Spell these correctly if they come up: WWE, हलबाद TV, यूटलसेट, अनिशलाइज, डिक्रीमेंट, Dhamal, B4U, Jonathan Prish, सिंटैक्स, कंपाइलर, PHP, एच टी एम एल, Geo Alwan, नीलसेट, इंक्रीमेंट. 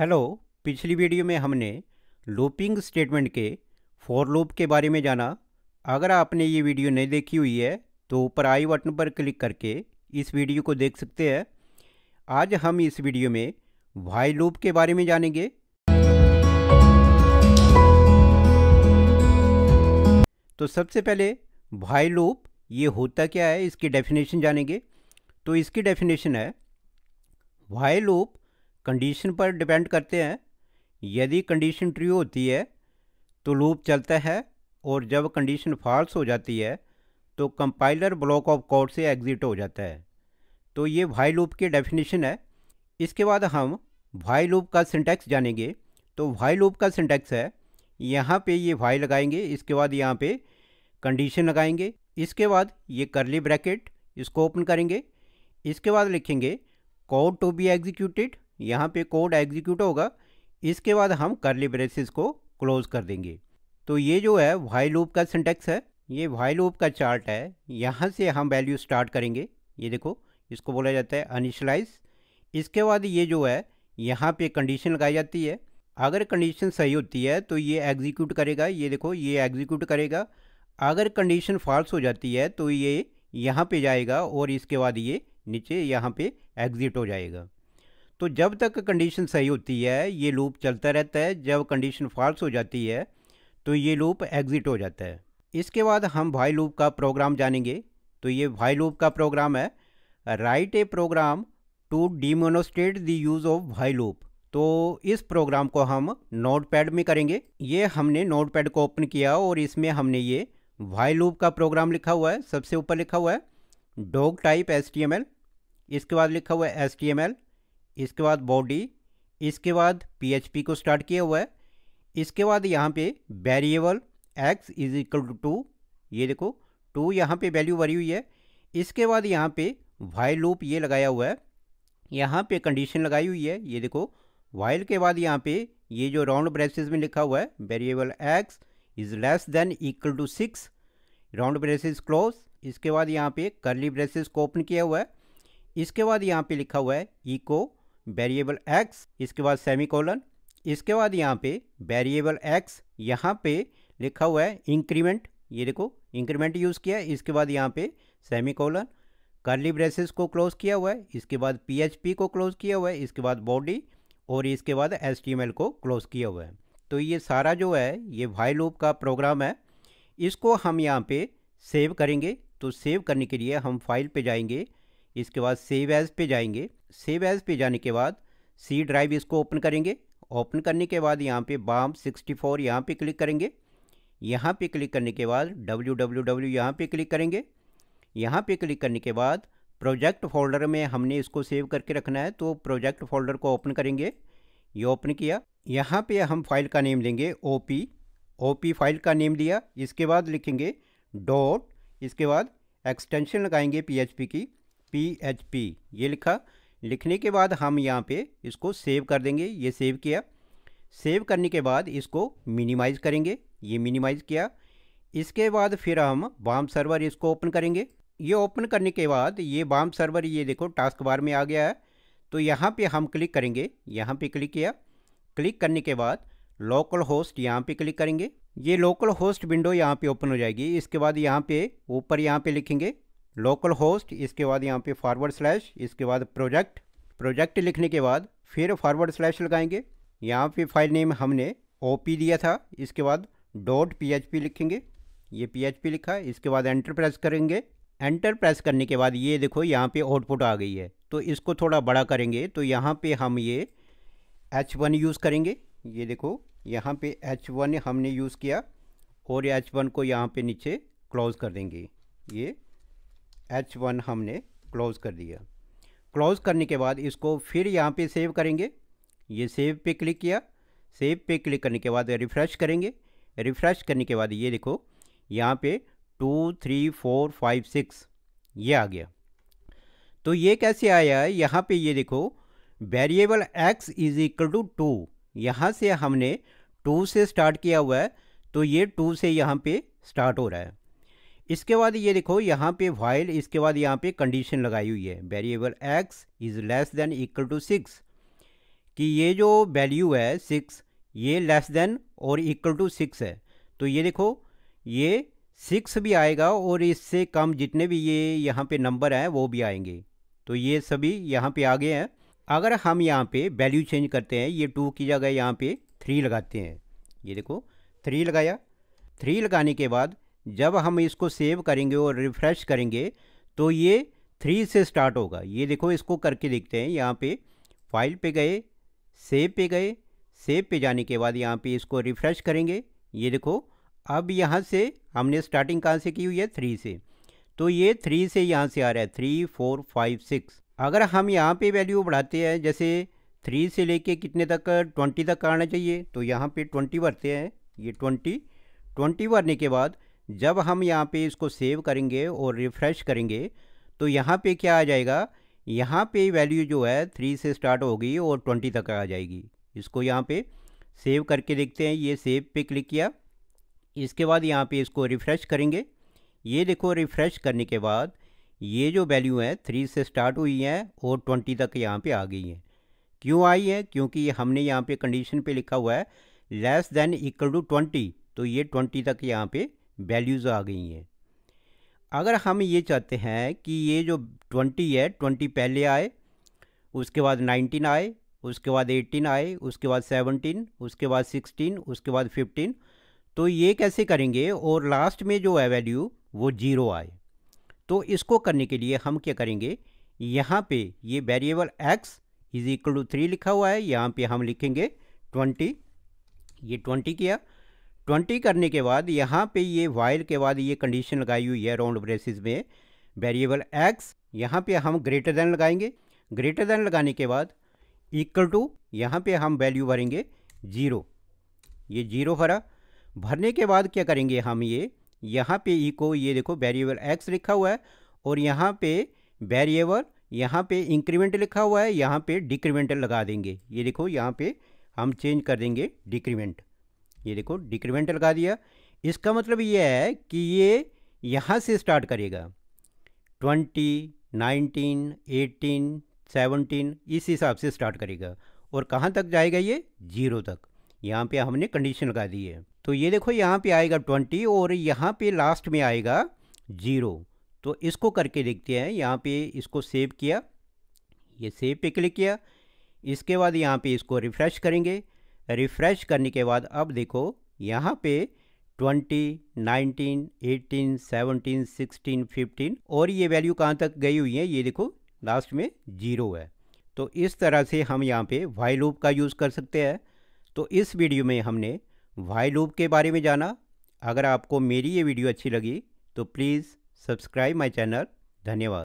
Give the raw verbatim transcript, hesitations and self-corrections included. Hello, पिछली video में हमने लूपिंग स्टेटमेंट के फॉर लूप के बारे में जाना। अगर आपने ये वीडियो नहीं देखी हुई है तो ऊपर आई बटन पर क्लिक करके इस वीडियो को देख सकते हैं। आज हम इस वीडियो में व्हाइल लूप के बारे में जानेंगे। तो सबसे पहले व्हाइल लूप ये होता क्या है, इसकी डेफिनेशन जानेंगे। तो इसकी डेफिनेशन है, व्हाइल लूप कंडीशन पर डिपेंड करते हैं। यदि कंडीशन ट्रू होती है तो लूप चलता है, और जब कंडीशन फॉल्स हो जाती है तो कंपाइलर ब्लॉक ऑफ कोड से एग्जिट हो जाता है। तो ये व्हाइल लूप की डेफिनेशन है। इसके बाद हम व्हाइल लूप का सिंटैक्स जानेंगे। तो व्हाइल लूप का सिंटैक्स है, यहाँ पे ये व्हाइल लगाएंगे, इसके बाद यहाँ पे कंडीशन लगाएंगे, इसके बाद ये करली ब्रैकेट इसको ओपन करेंगे, इसके बाद लिखेंगे कोड टू बी एग्जीक्यूटेड, यहाँ पे कोड एग्जीक्यूट होगा, इसके बाद हम करली ब्रेसेस को क्लोज कर देंगे। तो ये जो है व्हाइल लूप का सिंटैक्स है। ये व्हाइल लूप का चार्ट है, यहाँ से हम वैल्यू स्टार्ट करेंगे। ये देखो, इसको बोला जाता है अनिशलाइज। इसके बाद ये जो है यहाँ पे कंडीशन लगाई जाती है। अगर कंडीशन सही होती है तो ये एग्जीक्यूट करेगा, ये देखो ये एग्जीक्यूट करेगा। अगर कंडीशन फॉल्स हो जाती है तो ये यहाँ पे जाएगा और इसके बाद ये नीचे यहाँ पे एग्जिट हो जाएगा। तो जब तक कंडीशन सही होती है ये लूप चलता रहता है, जब कंडीशन फॉल्स हो जाती है तो ये लूप एग्जिट हो जाता है। इसके बाद हम व्हाइल लूप का प्रोग्राम जानेंगे। तो ये व्हाइल लूप का प्रोग्राम है, write a program to demonstrate the use of while loop. तो इस प्रोग्राम को हम नोटपैड में करेंगे। ये हमने नोटपैड को ओपन किया और इसमें हमने ये व्हाइल लूप का प्रोग्राम लिखा हुआ है। सबसे ऊपर लिखा हुआ है doc type एच टी एम एल, इसके बाद लिखा हुआ है एच टी एम एल, इसके बाद बॉडी, इसके बाद पी एच पी को स्टार्ट किया हुआ है, इसके बाद यहाँ पे variable x is equal to two, ये देखो टू यहाँ पे वैल्यू भरी हुई है। इसके बाद यहाँ पे व्हाइल लूप ये लगाया हुआ है, यहाँ पे कंडीशन लगाई हुई है, ये देखो व्हाइल के बाद यहाँ पे ये जो राउंड ब्रेसेस में लिखा हुआ है variable x is less than equal to six, round braces close. इसके बाद यहाँ पे करली ब्रेसेस को ओपन किया हुआ है, इसके बाद यहाँ पे लिखा हुआ है इको वेरिएबल x, इसके बाद सेमीकोलन, इसके बाद यहाँ पे वेरिएबल x, यहाँ पे लिखा हुआ है इंक्रीमेंट, ये देखो इंक्रीमेंट यूज़ किया है, इसके बाद यहाँ पे सेमीकोलन, करली ब्रेसेस को क्लोज किया हुआ है, इसके बाद पी एच पी को क्लोज किया हुआ है, इसके बाद बॉडी और इसके बाद एच टी एम एल को क्लोज किया हुआ है। तो ये सारा जो है ये व्हाइल लूप का प्रोग्राम है। इसको हम यहाँ पे सेव करेंगे। तो सेव करने के लिए हम फाइल पे जाएंगे, इसके बाद सेव एज पे जाएंगे। सेव एज पे जाने के बाद सी ड्राइव इसको ओपन करेंगे। ओपन करने के बाद यहाँ पे बाम सिक्सटी फोर यहाँ पर क्लिक करेंगे, यहाँ पे क्लिक करने के बाद डब्ल्यू डब्ल्यू डब्ल्यू यहाँ पर क्लिक करेंगे, यहाँ पे क्लिक करने के बाद प्रोजेक्ट फोल्डर में हमने इसको सेव करके रखना है। तो प्रोजेक्ट फोल्डर को ओपन करेंगे, ये ओपन किया, यहाँ पे हम फाइल का नेम देंगे O P, O P file का नेम दिया, इसके बाद लिखेंगे डॉट, इसके बाद एक्सटेंशन लगाएंगे पी एच पी की, पी एच पी ये लिखा। लिखने के बाद हम यहाँ पे इसको सेव कर देंगे। ये सेव किया, सेव करने के बाद इसको मिनिमाइज़ करेंगे, ये मिनिमाइज़ किया। इसके बाद फिर हम बाम सर्वर इसको ओपन करेंगे। ये ओपन करने के बाद ये बाम सर्वर ये देखो टास्क बार में आ गया है। तो यहाँ पे हम क्लिक करेंगे, यहाँ पे क्लिक किया, क्लिक करने के बाद लोकल होस्ट यहाँ पे क्लिक करेंगे, ये लोकल होस्ट विंडो यहाँ पे ओपन हो जाएगी। इसके बाद यहाँ पे ऊपर यहाँ पे लिखेंगे लोकल होस्ट, इसके बाद यहाँ पे फॉरवर्ड स्लैश, इसके बाद प्रोजेक्ट, प्रोजेक्ट लिखने के बाद फिर फॉरवर्ड स्लैश लगाएंगे। यहाँ पे फाइल नेम हमने ओ पी दिया था, इसके बाद डॉट पी एच पी लिखेंगे, ये पी एच पी लिखा, इसके बाद एंटर प्रेस करेंगे। एंटर प्रेस करने के बाद ये देखो यहाँ पे आउटपुट आ गई है। तो इसको थोड़ा बड़ा करेंगे, तो यहाँ पे हम ये एच वन यूज़ करेंगे, ये देखो यहाँ पे एच वन हमने यूज़ किया, और एच वन को यहाँ पे नीचे क्लोज कर देंगे। ये एच वन हमने क्लोज़ कर दिया। क्लोज़ करने के बाद इसको फिर यहाँ पे सेव करेंगे, ये सेव पे क्लिक किया, सेव पे क्लिक करने के बाद रिफ़्रेश करेंगे। रिफ़्रेश करने के बाद ये देखो यहाँ पे two three four five six ये आ गया। तो ये कैसे आया है, यहाँ पे ये देखो variable x is equal to two, यहाँ से हमने टू से स्टार्ट किया हुआ है, तो ये टू से यहाँ पे स्टार्ट हो रहा है। इसके बाद ये देखो यहाँ पे व्हाइल, इसके बाद यहाँ पे कंडीशन लगाई हुई है variable x is less than equal to six. कि ये जो वैल्यू है सिक्स, ये लेस देन और इक्वल टू सिक्स है। तो ये देखो ये सिक्स भी आएगा और इससे कम जितने भी ये यहाँ पे नंबर हैं वो भी आएंगे। तो ये सभी यहाँ पे आ गए हैं। अगर हम यहाँ पे वैल्यू चेंज करते हैं, ये टू की जगह यहाँ पे थ्री लगाते हैं। ये देखो थ्री लगाया। थ्री लगाने के बाद जब हम इसको सेव करेंगे और रिफ़्रेश करेंगे तो ये थ्री से स्टार्ट होगा। ये देखो इसको करके देखते हैं। यहाँ पे फाइल पे गए, सेव पे गए, सेव पे जाने के बाद यहाँ पे इसको रिफ़्रेश करेंगे। ये देखो अब यहाँ से हमने स्टार्टिंग कहाँ से की हुई है, थ्री से। तो ये थ्री से यहाँ से आ रहा है थ्री फोर फाइव सिक्स। अगर हम यहाँ पे वैल्यू बढ़ाते हैं, जैसे थ्री से लेके कितने तक, ट्वेंटी तक आना चाहिए, तो यहाँ पे ट्वेंटी बढ़ते हैं। ये ट्वेंटी ट्वेंटी बढ़ने के बाद जब हम यहाँ पे इसको सेव करेंगे और रिफ़्रेश करेंगे तो यहाँ पे क्या आ जाएगा, यहाँ पे वैल्यू जो है थ्री से स्टार्ट होगी और ट्वेंटी तक आ जाएगी। इसको यहाँ पे सेव करके देखते हैं। ये सेव पे क्लिक किया, इसके बाद यहाँ पे इसको रिफ़्रेश करेंगे। ये देखो रिफ़्रेश करने के बाद ये जो वैल्यू है थ्री से स्टार्ट हुई है और ट्वेंटी तक यहाँ पे आ गई है। क्यों आई है, क्योंकि हमने यहाँ पे कंडीशन पे लिखा हुआ है less than equal to twenty, तो ये ट्वेंटी तक यहाँ पे वैल्यूज़ आ गई हैं। अगर हम ये चाहते हैं कि ये जो ट्वेंटी है, ट्वेंटी पहले आए, उसके बाद नाइनटीन आए, उसके बाद एटीन आए, उसके बाद सेवनटीन, उसके बाद सिक्सटीन, उसके बाद फिफ्टीन, तो ये कैसे करेंगे, और लास्ट में जो है वैल्यू वो जीरो आए। तो इसको करने के लिए हम क्या करेंगे, यहाँ पे ये variable x is equal to three लिखा हुआ है, यहाँ पे हम लिखेंगे ट्वेंटी। ये ट्वेंटी किया, ट्वेंटी करने के बाद यहाँ पे ये वाइल के बाद ये कंडीशन लगाई हुई है राउंड ब्रेसेस में वेरिएबल एक्स, यहाँ पे हम ग्रेटर देन लगाएंगे। ग्रेटर देन लगाने के बाद इक्वल टू यहाँ पे हम वैल्यू भरेंगे जीरो। ये जीरो भरा, भरने के बाद क्या करेंगे हम, ये यहाँ पे इको, ये देखो वेरिएबल एक्स लिखा हुआ है और यहाँ पे वेरिएबल, यहाँ पे इंक्रीमेंट लिखा हुआ है, यहाँ पे डिक्रीमेंट लगा देंगे। ये देखो यहाँ पे हम चेंज कर देंगे डिक्रीमेंट। ये देखो डिक्रीमेंट लगा दिया। इसका मतलब ये है कि ये यहाँ से स्टार्ट करेगा ट्वेंटी, नाइनटीन, एटीन, सेवनटीन, इस हिसाब से स्टार्ट करेगा और कहाँ तक जाएगा, ये जीरो तक। यहाँ पे हमने कंडीशन लगा दी है। तो ये देखो यहाँ पे आएगा ट्वेंटी और यहाँ पे लास्ट में आएगा जीरो। तो इसको करके देखते हैं। यहाँ पे इसको सेव किया, ये सेव पे क्लिक किया, इसके बाद यहाँ पे इसको रिफ़्रेश करेंगे। रिफ़्रेश करने के बाद अब देखो यहाँ पे twenty, nineteen, eighteen, seventeen, sixteen, fifteen और ये वैल्यू कहाँ तक गई हुई है, ये देखो लास्ट में जीरो है। तो इस तरह से हम यहाँ पे व्हाइल लूप का यूज़ कर सकते हैं। तो इस वीडियो में हमने व्हाइल लूप के बारे में जाना। अगर आपको मेरी ये वीडियो अच्छी लगी तो प्लीज़ सब्सक्राइब माय चैनल। धन्यवाद।